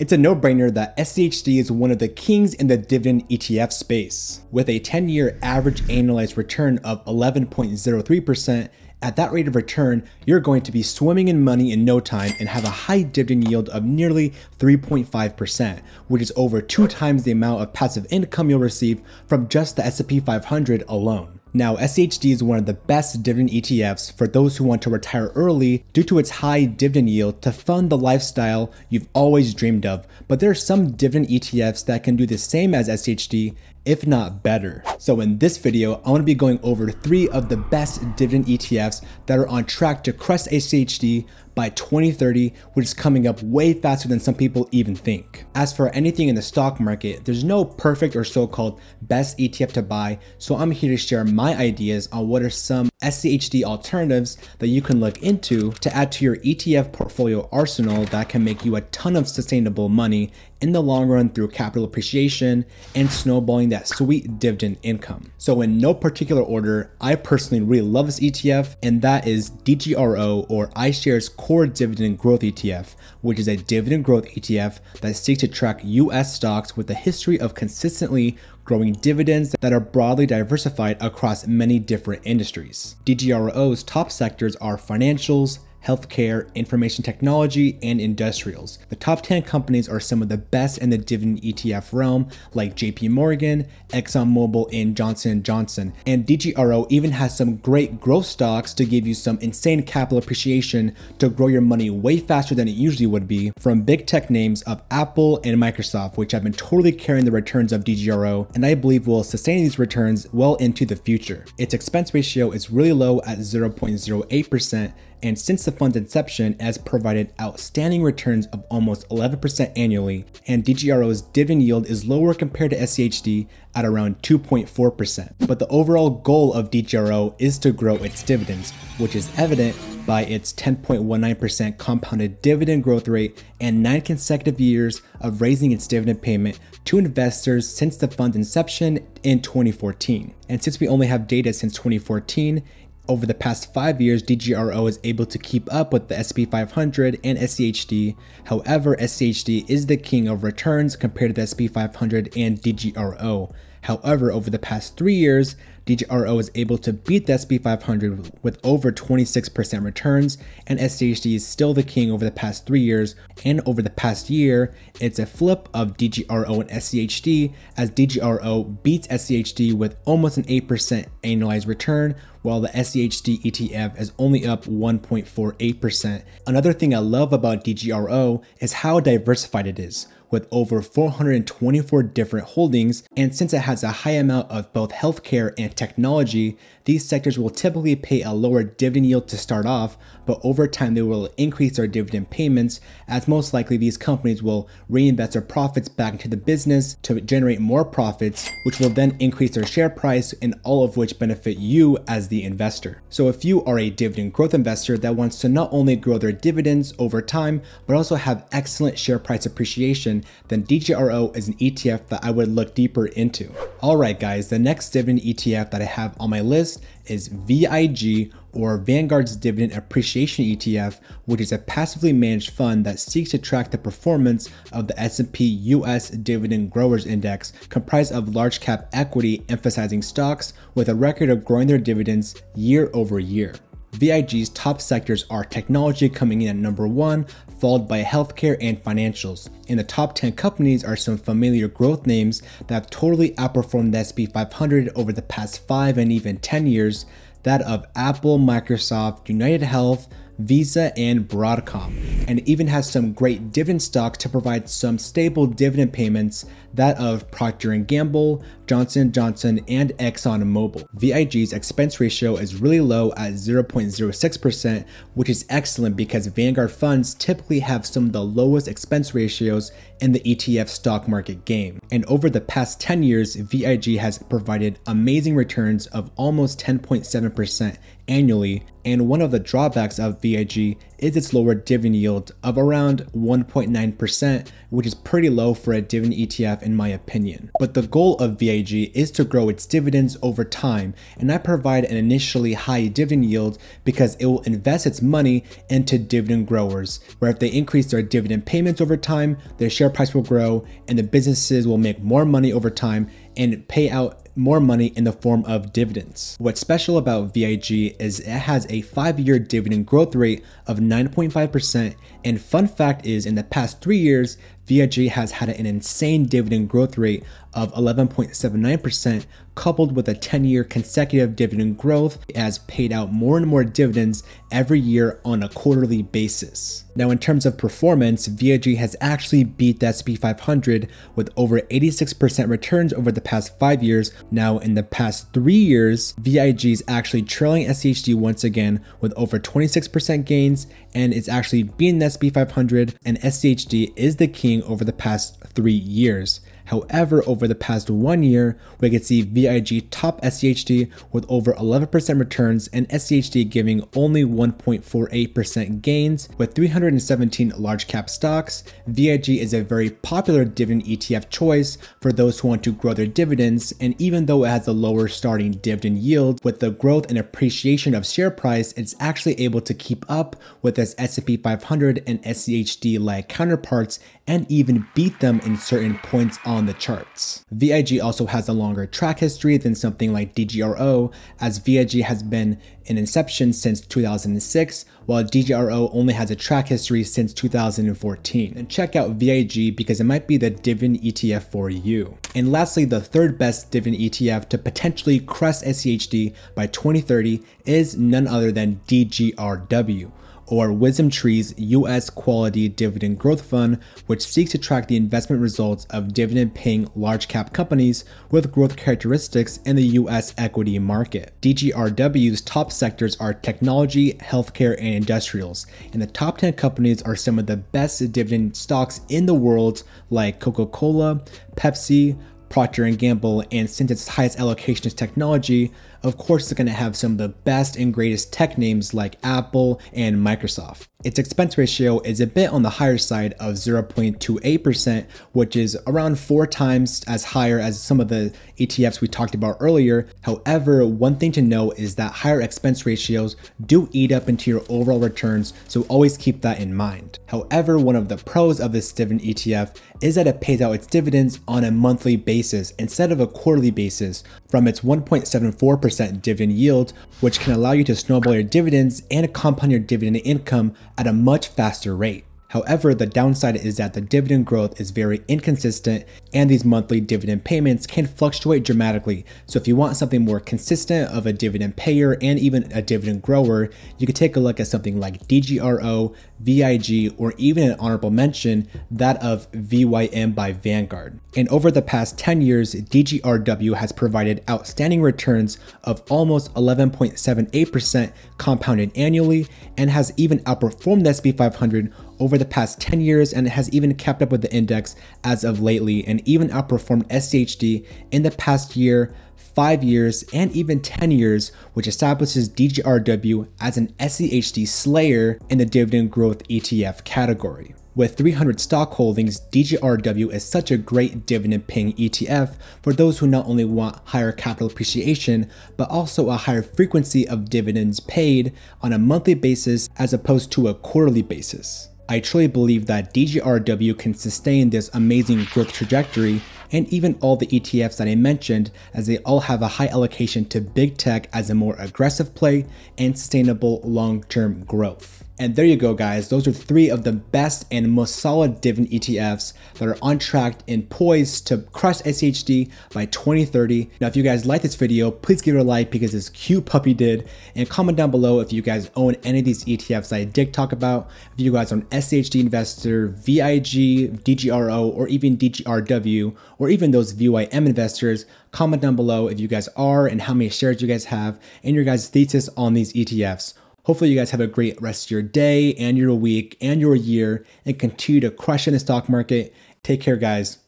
It's a no-brainer that SCHD is one of the kings in the dividend ETF space. With a 10-year average annualized return of 11.03%, at that rate of return, you're going to be swimming in money in no time and have a high dividend yield of nearly 3.5%, which is over 2 times the amount of passive income you'll receive from just the S&P 500 alone. Now, SCHD is one of the best dividend ETFs for those who want to retire early due to its high dividend yield to fund the lifestyle you've always dreamed of, but there are some dividend ETFs that can do the same as SCHD, if not better. So in this video, I want to be going over 3 of the best dividend ETFs that are on track to crest SCHD by 2030, which is coming up way faster than some people even think. As for anything in the stock market, there's no perfect or so-called best ETF to buy, so I'm here to share my ideas on what are some SCHD alternatives that you can look into to add to your ETF portfolio arsenal that can make you a ton of sustainable money in the long run through capital appreciation and snowballing that sweet dividend income. So in no particular order, I personally really love this ETF, and that is DGRO, or iShares Core Dividend Growth ETF, which is a dividend growth ETF that seeks to track US stocks with a history of consistently growing dividends that are broadly diversified across many different industries. DGRO's top sectors are financials, healthcare, information technology, and industrials. The top 10 companies are some of the best in the dividend ETF realm, like JP Morgan, ExxonMobil, and Johnson & Johnson. And DGRO even has some great growth stocks to give you some insane capital appreciation to grow your money way faster than it usually would be, from big tech names of Apple and Microsoft, which have been totally carrying the returns of DGRO, and I believe will sustain these returns well into the future. Its expense ratio is really low at 0.08%, and since the fund's inception has provided outstanding returns of almost 11% annually, and DGRO's dividend yield is lower compared to SCHD at around 2.4%. But the overall goal of DGRO is to grow its dividends, which is evident by its 10.19% compounded dividend growth rate and 9 consecutive years of raising its dividend payment to investors since the fund's inception in 2014. And since we only have data since 2014, over the past 5 years, DGRO is able to keep up with the S&P 500 and SCHD. However, SCHD is the king of returns compared to the S&P 500 and DGRO. However, over the past 3 years, DGRO is able to beat the S&P 500 with over 26% returns, and SCHD is still the king over the past 3 years, and over the past year, it's a flip of DGRO and SCHD, as DGRO beats SCHD with almost an 8% annualized return, while the SCHD ETF is only up 1.48%. Another thing I love about DGRO is how diversified it is, with over 424 different holdings, and since it has a high amount of both healthcare and technology, these sectors will typically pay a lower dividend yield to start off, but over time they will increase their dividend payments, as most likely these companies will reinvest their profits back into the business to generate more profits, which will then increase their share price, and all of which benefit you as the investor. So if you are a dividend growth investor that wants to not only grow their dividends over time, but also have excellent share price appreciation, then DGRO is an ETF that I would look deeper into. Alright guys, the next dividend ETF that I have on my list is VIG, or Vanguard's Dividend Appreciation ETF, which is a passively managed fund that seeks to track the performance of the S&P U.S. Dividend Growers Index, comprised of large cap equity emphasizing stocks with a record of growing their dividends year over year. VIG's top sectors are technology, coming in at number 1, followed by healthcare and financials. In the top 10 companies are some familiar growth names that have totally outperformed the S&P 500 over the past 5 and even 10 years, that of Apple, Microsoft, United Health, Visa, and Broadcom, and even has some great dividend stocks to provide some stable dividend payments, that of Procter & Gamble, Johnson & Johnson, and ExxonMobil. VIG's expense ratio is really low at 0.06%, which is excellent because Vanguard funds typically have some of the lowest expense ratios in the ETF stock market game. And over the past 10 years, VIG has provided amazing returns of almost 10.7% annually, and one of the drawbacks of VIG is its lower dividend yield of around 1.9%, which is pretty low for a dividend ETF in my opinion. But the goal of VIG is to grow its dividends over time, and I provide an initially high dividend yield because it will invest its money into dividend growers, where if they increase their dividend payments over time, their share price will grow and the businesses will make more money over time and pay out more money in the form of dividends. What's special about VIG is it has a 5-year dividend growth rate of 9.5%, and fun fact is in the past 3 years, VIG has had an insane dividend growth rate of 11.79%, coupled with a 10-year consecutive dividend growth. It has paid out more and more dividends every year on a quarterly basis. Now in terms of performance, VIG has actually beat the S&P 500 with over 86% returns over the past 5 years. Now in the past 3 years, VIG is actually trailing SCHD once again with over 26% gains, and it's actually beating the S&P 500, and SCHD is the king over the past 3 years. However, over the past 1 year, we could see VIG top SCHD with over 11% returns and SCHD giving only 1.48% gains. With 317 large cap stocks, VIG is a very popular dividend ETF choice for those who want to grow their dividends, and even though it has a lower starting dividend yield, with the growth and appreciation of share price, it's actually able to keep up with its S&P 500 and SCHD-like counterparts and even beat them in certain points on the charts. VIG also has a longer track history than something like DGRO, as VIG has been in inception since 2006, while DGRO only has a track history since 2014. And check out VIG because it might be the dividend ETF for you. And lastly, the third best dividend ETF to potentially crest SCHD by 2030 is none other than DGRW, or Wisdom Tree's U.S. Quality Dividend Growth Fund, which seeks to track the investment results of dividend-paying large-cap companies with growth characteristics in the U.S. equity market. DGRW's top sectors are technology, healthcare, and industrials, and the top 10 companies are some of the best dividend stocks in the world, like Coca-Cola, Pepsi, Procter & Gamble, and since its highest allocation is technology, of course it's going to have some of the best and greatest tech names like Apple and Microsoft. Its expense ratio is a bit on the higher side of 0.28%, which is around 4 times as higher as some of the ETFs we talked about earlier. However, one thing to know is that higher expense ratios do eat up into your overall returns, so always keep that in mind. However, one of the pros of this dividend ETF is that it pays out its dividends on a monthly basis instead of a quarterly basis from its 1.74% dividend yield, which can allow you to snowball your dividends and compound your dividend income at a much faster rate. However, the downside is that the dividend growth is very inconsistent and these monthly dividend payments can fluctuate dramatically. So if you want something more consistent of a dividend payer and even a dividend grower, you could take a look at something like DGRO, VIG, or even an honorable mention, that of VYM by Vanguard. And over the past 10 years, DGRW has provided outstanding returns of almost 11.78% compounded annually, and has even outperformed the S&P 500 over the past 10 years, and it has even kept up with the index as of lately, and even outperformed SCHD in the past year, 5 years, and even 10 years, which establishes DGRW as an SCHD slayer in the dividend growth ETF category. With 300 stock holdings, DGRW is such a great dividend paying ETF for those who not only want higher capital appreciation, but also a higher frequency of dividends paid on a monthly basis as opposed to a quarterly basis. I truly believe that DGRW can sustain this amazing growth trajectory, and even all the ETFs that I mentioned, as they all have a high allocation to big tech as a more aggressive play and sustainable long-term growth. And there you go guys, those are 3 of the best and most solid dividend ETFs that are on track and poised to crush SCHD by 2030. Now if you guys like this video, please give it a like because this cute puppy did, and comment down below if you guys own any of these ETFs that I did talk about. If you guys own SCHD Investor, VIG, DGRO, or even DGRW, or even those VYM investors, comment down below if you guys are and how many shares you guys have and your guys' thesis on these ETFs. Hopefully you guys have a great rest of your day and your week and your year, and continue to crush in the stock market. Take care guys.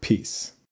Peace.